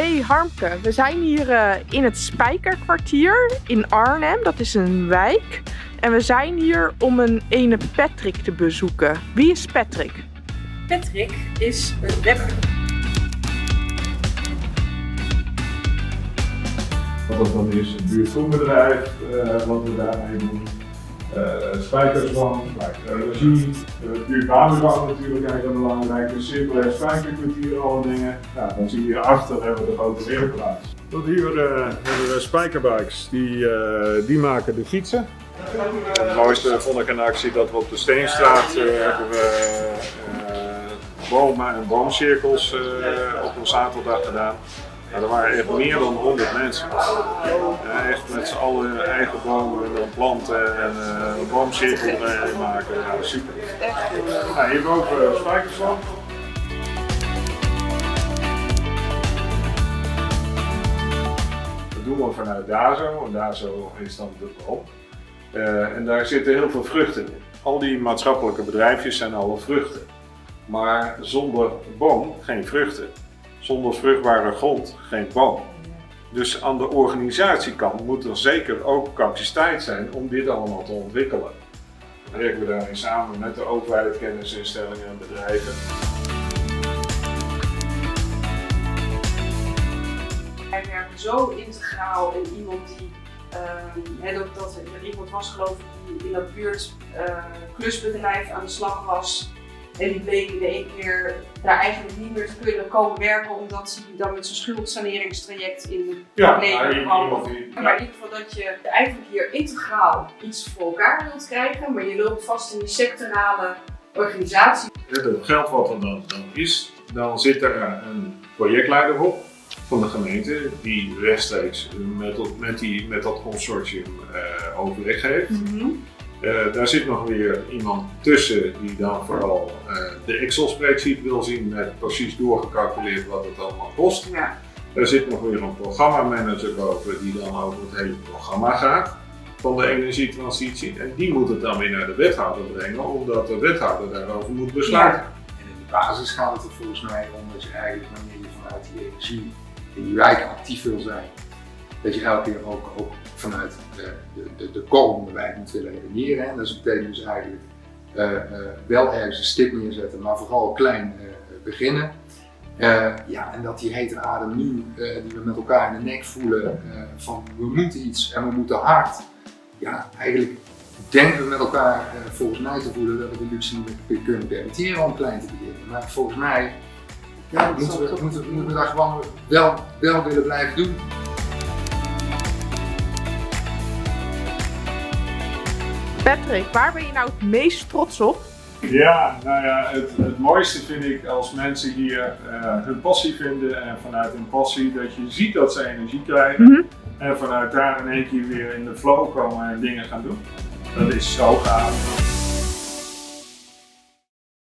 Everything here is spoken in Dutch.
Hey Harmke, we zijn hier in het Spijkerkwartier in Arnhem, dat is een wijk. En we zijn hier om een ene Patrick te bezoeken. Wie is Patrick? Patrick is een rapper. Wat dan is het buurtgroenbedrijf, wat we daarmee doen. Spijkerswand, spijkerregie, buurtwaterbank natuurlijk eigenlijk belangrijk, dus simpelweg spijkerkwartier, alle dingen. Ja, dan zie je hierachter hebben we de grote weerplaats. Tot hier hebben we spijkerbikes, die maken de fietsen. Het mooiste vond ik een actie dat we op de Steenstraat hebben we bomen en boomcirkels op een zaterdag gedaan. Nou, er waren echt meer dan 100 mensen. Echt met z'n allen eigen bomen en planten en een boomcirkel erin maken. Nou, super. Nou, hierboven spijkerswand. Dat doen we vanuit Dazo. En Dazo is dan de boom. En daar zitten heel veel vruchten in. Al die maatschappelijke bedrijfjes zijn alle vruchten. Maar zonder boom geen vruchten. Zonder vruchtbare grond geen boom. Dus aan de organisatiekant moet er zeker ook capaciteit zijn om dit allemaal te ontwikkelen. Dan werken we daarin samen met de overheid, kennisinstellingen en bedrijven. Wij werken zo integraal in iemand die, dat er iemand was geloof ik die in dat buurt klusbedrijf aan de slag was. En die bleken de ene keer daar eigenlijk niet meer te kunnen komen werken omdat ze dan met zijn schuldsaneringstraject in problemen kwamen. Ja, maar in ieder geval dat je eigenlijk hier integraal iets voor elkaar wilt krijgen, maar je loopt vast in die sectorale organisatie. Het geld wat er dan is, dan zit er een projectleider op van de gemeente die rechtstreeks met dat consortium overleg heeft. Mm-hmm. Daar zit nog weer iemand tussen die dan vooral de Excel-spreadsheet wil zien met precies doorgecalculeerd wat het allemaal kost. Ja. Daar zit nog weer een programmamanager boven die dan over het hele programma gaat van de energietransitie. En die moet het dan weer naar de wethouder brengen, omdat de wethouder daarover moet besluiten. Ja. En in de basis gaat het er volgens mij om dat je eigenlijk wanneer je vanuit die energie in die wijk actief wil zijn, dat je elke keer ook vanuit de komende wijk moet willen redeneren. En dat betekent dus eigenlijk wel ergens een stip neerzetten, maar vooral klein beginnen. Ja, en dat die hete adem nu, die we met elkaar in de nek voelen, van we moeten iets en we moeten hard. Ja, eigenlijk denken we met elkaar volgens mij te voelen dat we de luxe niet kunnen permitteren om klein te beginnen. Maar volgens mij ja, moeten we daar gewoon wel willen blijven doen. Patrick, waar ben je nou het meest trots op? Ja, nou ja, het mooiste vind ik als mensen hier hun passie vinden en vanuit hun passie dat je ziet dat ze energie krijgen en vanuit daar in één keer weer in de flow komen en dingen gaan doen. Dat is zo gaaf.